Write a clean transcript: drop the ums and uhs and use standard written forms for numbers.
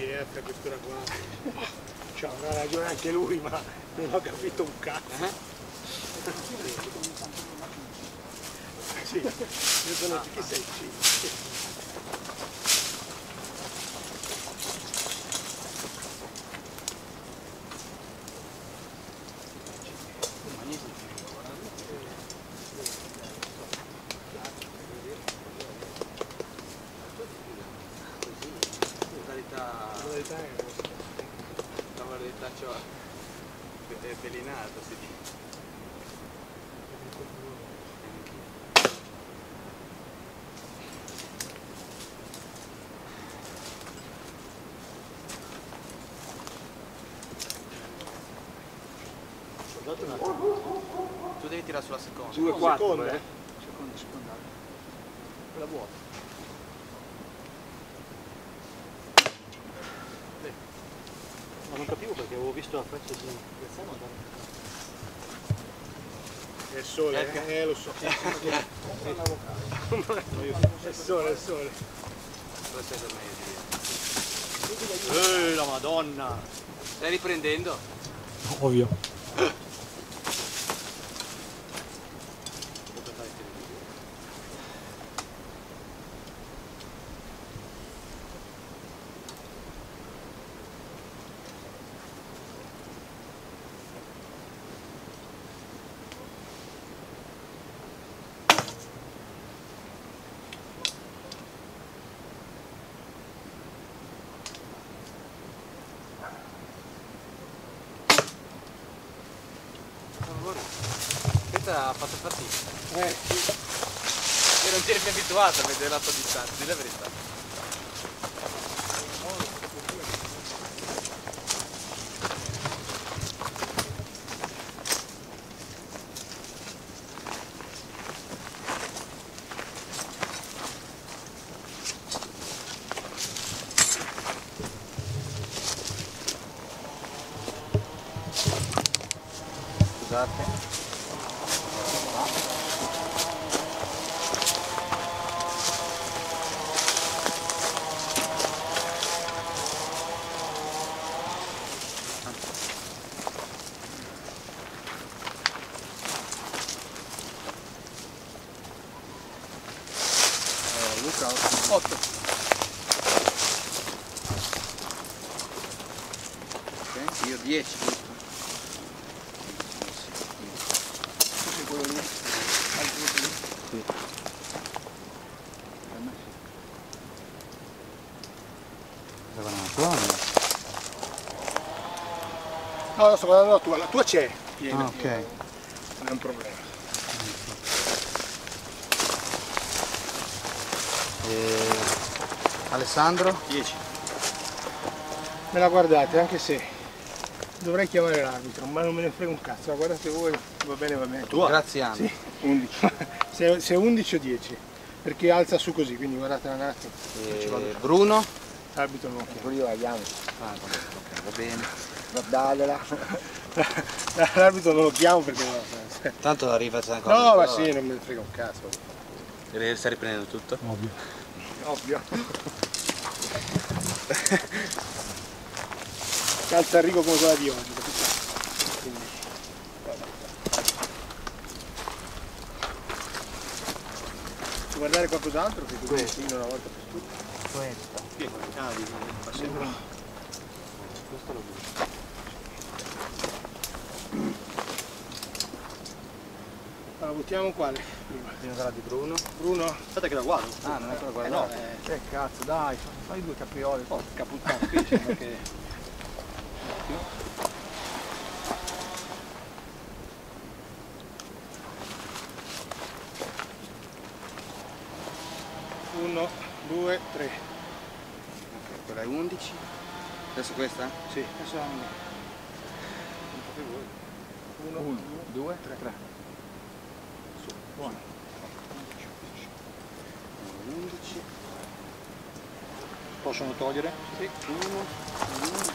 presidenza, questura qua. Ma c'ha una ragione anche lui, ma non ho capito un cazzo. Sì, io sono chi sei? La modalità ciò è pelinata, si dice. Tu devi tirare sulla seconda. 2-4, eh? Seconda. Quella vuota. Ma non capivo perché avevo visto la freccia di piazzano andare. È il sole, lo so. È il sole. Questo è per me, io direi. La madonna! Stai riprendendo? Ovvio. Ha fatto fatica, sì. Io non ti eri più abituato a vedere la tua distanza, di la verità. Scusate. Okay. Io 10 giusto? Tu sei quello lì? Altro lì? Sì. Per me sì. Guarda la tua? No, no, sto guardando la tua c'è piena. Ah, ok. Non è un problema. Alessandro? 10. Me la guardate, anche se dovrei chiamare l'arbitro, ma non me ne frega un cazzo, la guardate voi, va bene. Tua? Graziano. Sì, 11. se 11 o 10, perché alza su così, quindi guardate ragazzi. Bruno? L'arbitro non chiama. Pure io la chiamo. Ah, okay, va bene. Guardatela. L'arbitro non lo chiamo perché non la fa. Tanto arriva c'è ancora. No, ma sì, non me ne frega un cazzo. Devi stare riprendendo tutto? Ovvio. Calza a rigo come quella di oggi. Puoi guardare qualcos'altro? Che tu destino una volta per tutte. Questo. Questo lo vedo. La buttiamo quale? Prima quella di Bruno. Bruno? Aspetta che la guardo. Ah, non è quella guarda. No, che cazzo, dai, fai due caprioli. Porca puttana, qui c'è perché. Uno, due, tre. Ok, quella è 11. Adesso questa? Sì. Adesso la mia. Non fate voi. Uno, due, tre. Buono. 11. Possono togliere? Sì. 1, 2,